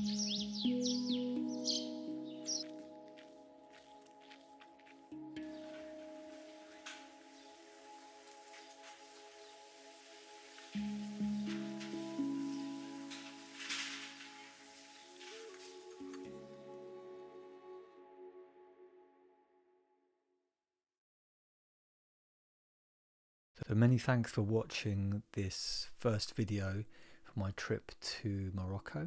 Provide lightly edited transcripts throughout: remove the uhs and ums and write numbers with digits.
So many thanks for watching this first video for my trip to Morocco.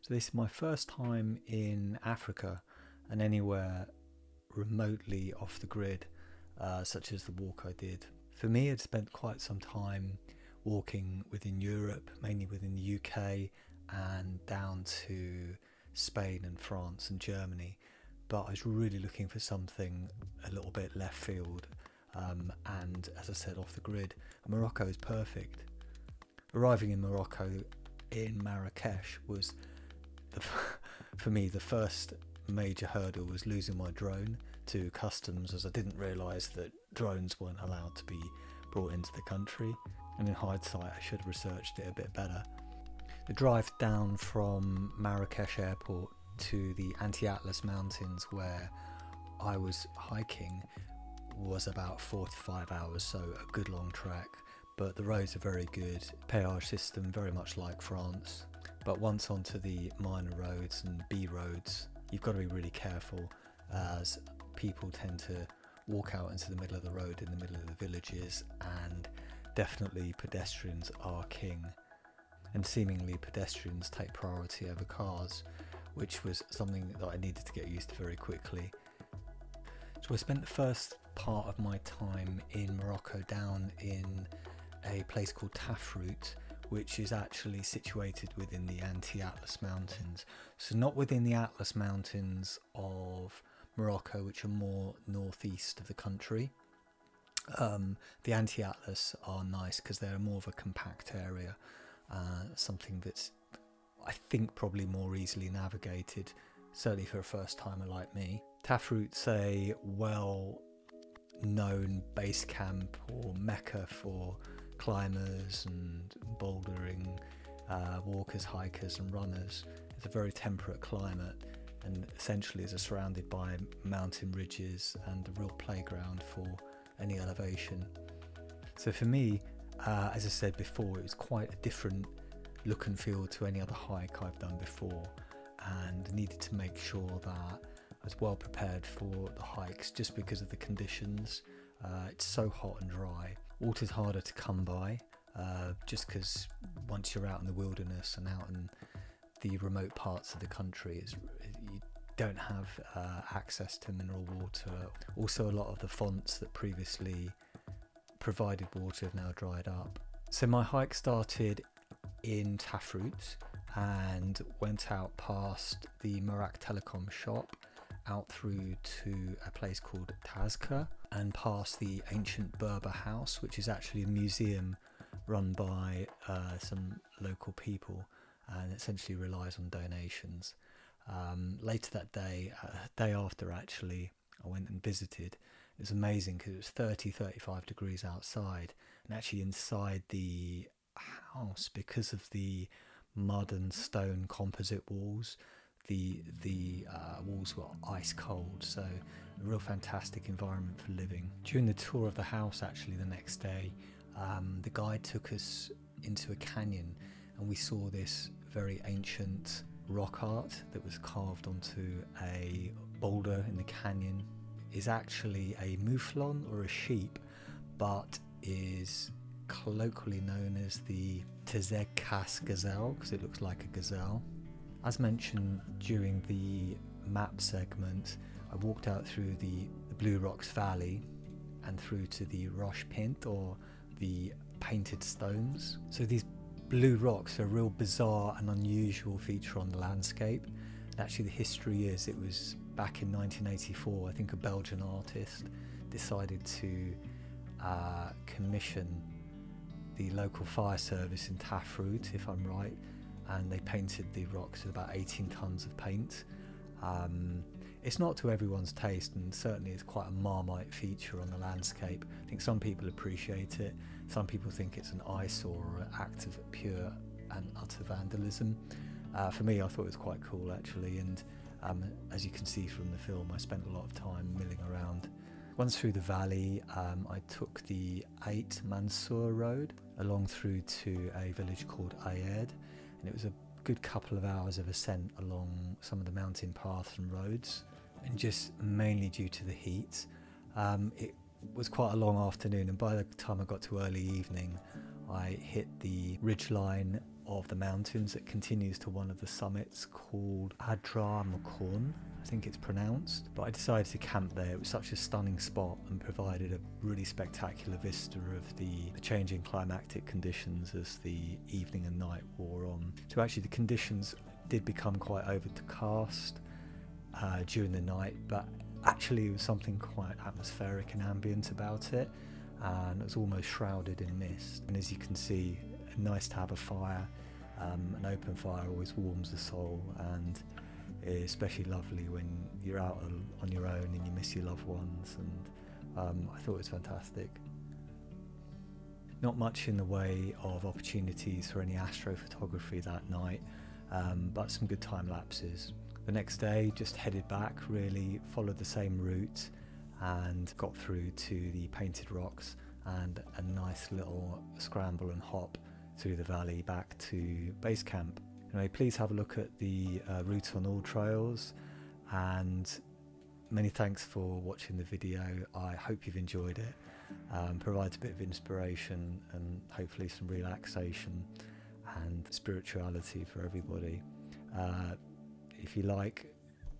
So this is my first time in Africa and anywhere remotely off the grid, such as the walk I did. For me, I'd spent quite some time walking within Europe, mainly within the UK and down to Spain and France and Germany, but I was really looking for something a little bit left field. And as I said, off the grid. Morocco is perfect. Arriving in Morocco, in Marrakech, was for me the first major hurdle was losing my drone to customs, as I didn't realise that drones weren't allowed to be brought into the country, and in hindsight I should have researched it a bit better. The drive down from Marrakech airport to the Anti-Atlas Mountains where I was hiking was about 4 to 5 hours, so a good long trek, but the roads are very good, péage system very much like France, but once onto the minor roads and B roads you've got to be really careful, as people tend to walk out into the middle of the road in the middle of the villages, and definitely pedestrians are king, and seemingly pedestrians take priority over cars, which was something that I needed to get used to very quickly. So I spent the first part of my time in Morocco down in a place called Tafraout, which is actually situated within the Anti-Atlas Mountains. So not within the Atlas Mountains of Morocco, which are more northeast of the country. The Anti-Atlas are nice because they're more of a compact area, something that's I think probably more easily navigated, certainly for a first timer like me. Tafraout's a well-known base camp or mecca for climbers and bouldering, walkers, hikers and runners. It's a very temperate climate and essentially is surrounded by mountain ridges and a real playground for any elevation. So for me, as I said before, it was quite a different look and feel to any other hike I've done before, and needed to make sure that I was well prepared for the hikes just because of the conditions. It's so hot and dry. Water's harder to come by, just because once you're out in the wilderness and out in the remote parts of the country, you don't have access to mineral water. Also, a lot of the fonts that previously provided water have now dried up. So my hike started in Tafraout and went out past the Maroc Telecom shop, out through to a place called Tazga, and past the ancient Berber house, which is actually a museum run by some local people and essentially relies on donations. Later that day, day after actually, I went and visited. It was amazing because it was 30-35 degrees outside, and actually inside the house, because of the mud and stone composite walls, the walls were ice cold, so a real fantastic environment for living. During the tour of the house actually the next day, the guide took us into a canyon and we saw this very ancient rock art that was carved onto a boulder in the canyon. Is actually a mouflon or a sheep, but is colloquially known as the Tezekkas Gazelle because it looks like a gazelle. As mentioned during the map segment, I walked out through the Blue Rocks Valley and through to the Roches Peints, or the Painted Stones. So these blue rocks are a real bizarre and unusual feature on the landscape. And actually the history is it was back in 1984, I think a Belgian artist decided to commission the local fire service in Tafraout, if I'm right, and they painted the rocks with about 18 tons of paint. It's not to everyone's taste, and certainly it's quite a Marmite feature on the landscape. I think some people appreciate it, some people think it's an eyesore or an act of pure and utter vandalism, For me, I thought it was quite cool, actually, and as you can see from the film, I spent a lot of time milling around. Once through the valley, I took the Ait Mansour road along through to a village called Ayerd, and it was a good couple of hours of ascent along some of the mountain paths and roads, and just mainly due to the heat. It was quite a long afternoon, and by the time I got to early evening, I hit the ridgeline of the mountains that continues to one of the summits called Adrar Mqorn, I think it's pronounced, but I decided to camp there. It was such a stunning spot and provided a really spectacular vista of the changing climatic conditions as the evening and night wore on. So actually the conditions did become quite overcast during the night, but actually it was something quite atmospheric and ambient about it, and it was almost shrouded in mist. And as you can see, nice to have a fire. An open fire always warms the soul, and it's especially lovely when you're out on your own and you miss your loved ones, and I thought it was fantastic. Not much in the way of opportunities for any astrophotography that night, but some good time lapses. The next day just headed back, really followed the same route and got through to the Painted Rocks and a nice little scramble and hop through the valley back to base camp. Anyway, please have a look at the routes on all trails, and many thanks for watching the video. I hope you've enjoyed it. Provides a bit of inspiration and hopefully some relaxation and spirituality for everybody. If you like,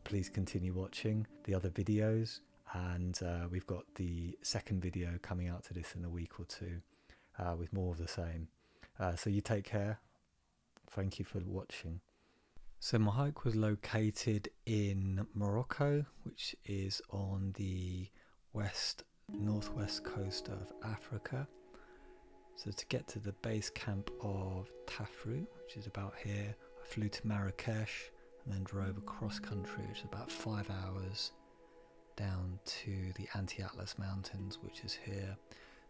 please continue watching the other videos, and we've got the second video coming out to this in a week or two with more of the same. So you take care. Thank you for watching. So my hike was located in Morocco, which is on the northwest coast of Africa. So to get to the base camp of Tafraout, which is about here, I flew to Marrakech and then drove across country, which is about 5 hours, down to the Anti-Atlas Mountains, which is here.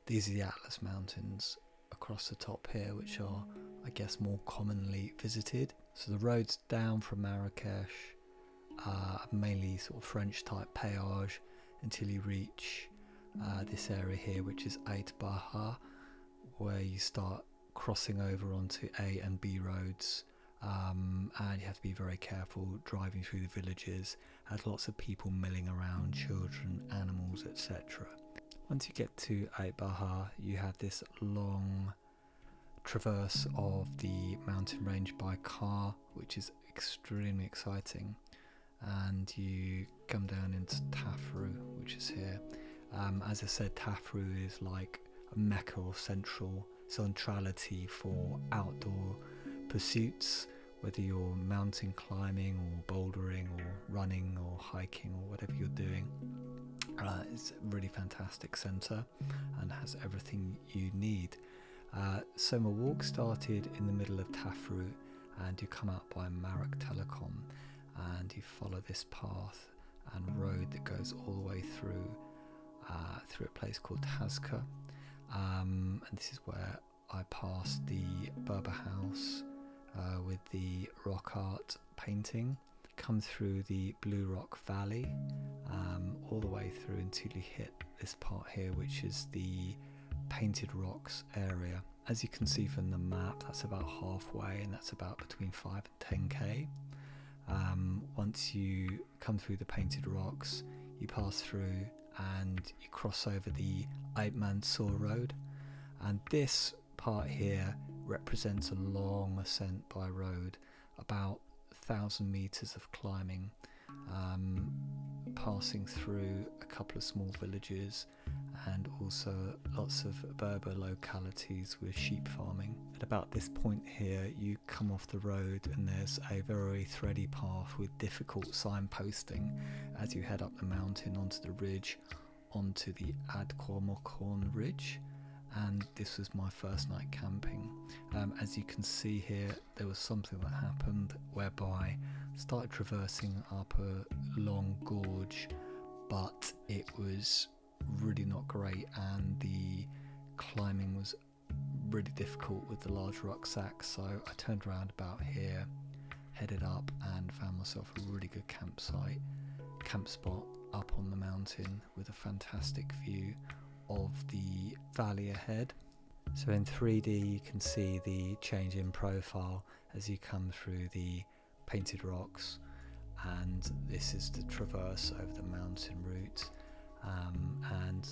These are the Atlas Mountains across the top here, which are, I guess, more commonly visited. So the roads down from Marrakech are mainly sort of French type payage until you reach this area here, which is Ait Baha, where you start crossing over onto A and B roads. And you have to be very careful driving through the villages. Has lots of people milling around, children, animals, etc. Once you get to Ait Baha, you have this long traverse of the mountain range by car, which is extremely exciting, and you come down into Tafraout, which is here. As I said, Tafraout is like a mecca or central centrality for outdoor pursuits, whether you're mountain climbing or bouldering or running or hiking or whatever you're doing. It's a really fantastic centre and has everything you need. So my walk started in the middle of Tafraout, and you come out by Maroc Telecom, and you follow this path and road that goes all the way through a place called Tazga, and this is where I passed the Berber house with the rock art painting. Come through the Blue Rock Valley all the way through until you hit this part here, which is the Painted Rocks area. As you can see from the map, that's about halfway, and that's about between 5 and 10k. Once you come through the Painted Rocks, you pass through and you cross over the Ait Mansour road, and this part here represents a long ascent by road, about 1,000 meters of climbing, passing through a couple of small villages and also lots of Berber localities with sheep farming. At about this point here, you come off the road and there's a very thready path with difficult signposting as you head up the mountain onto the ridge, onto the Adrar Mqorn ridge. And this was my first night camping. As you can see here, there was something that happened whereby I started traversing up a long gorge, but it was really not great, and the climbing was really difficult with the large rucksack. So I turned around about here headed up and found myself a really good campsite, camp spot up on the mountain with a fantastic view of the valley ahead. So in 3D you can see the change in profile as you come through the Painted Rocks, and this is the traverse over the mountain route, and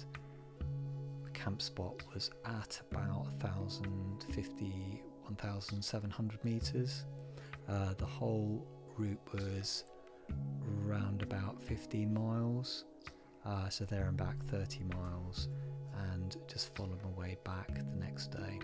the camp spot was at about 1,050, 1,700 meters. The whole route was around about 15 miles, so there and back 30 miles, and just followed my way back the next day.